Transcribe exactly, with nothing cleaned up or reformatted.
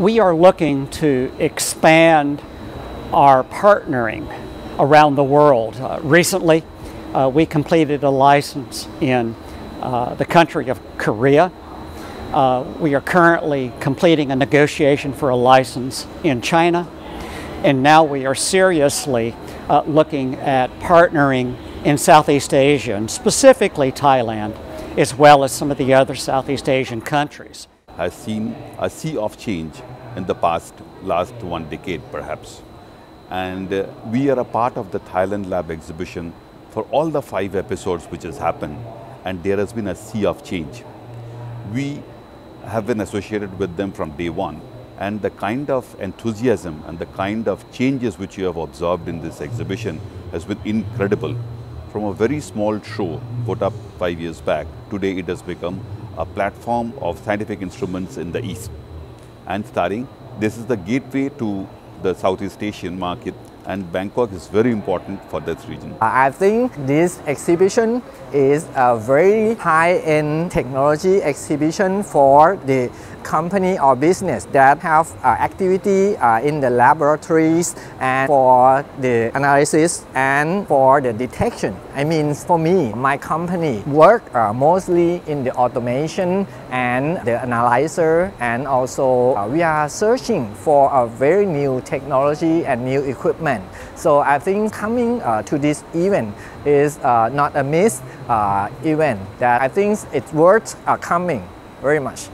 we are looking to expand our partnering around the world. Uh, recently, uh, we completed a license in uh, the country of Korea. Uh, we are currently completing a negotiation for a license in China, and now we are seriously uh, looking at partnering in Southeast Asia, and specifically Thailand, as well as some of the other Southeast Asian countries. Has seen a sea of change in the past last one decade perhaps, and uh, we are a part of the Thailand L A B exhibition for all the five episodes which has happened, and there has been a sea of change. We have been associated with them from day one, and the kind of enthusiasm and the kind of changes which you have observed in this exhibition has been incredible. From a very small show put up five years back, today it has become a platform of scientific instruments in the East. And starting, this is the gateway to the Southeast Asian market, and Bangkok is very important for this region. I think this exhibition is a very high-end technology exhibition for the company or business that have uh, activity uh, in the laboratories and for the analysis and for the detection. I mean, for me, my company work uh, mostly in the automation and the analyzer, and also uh, we are searching for a very new technology and new equipment. So I think coming uh, to this event is uh, not a missed uh, event. That I think it's worth uh, coming very much.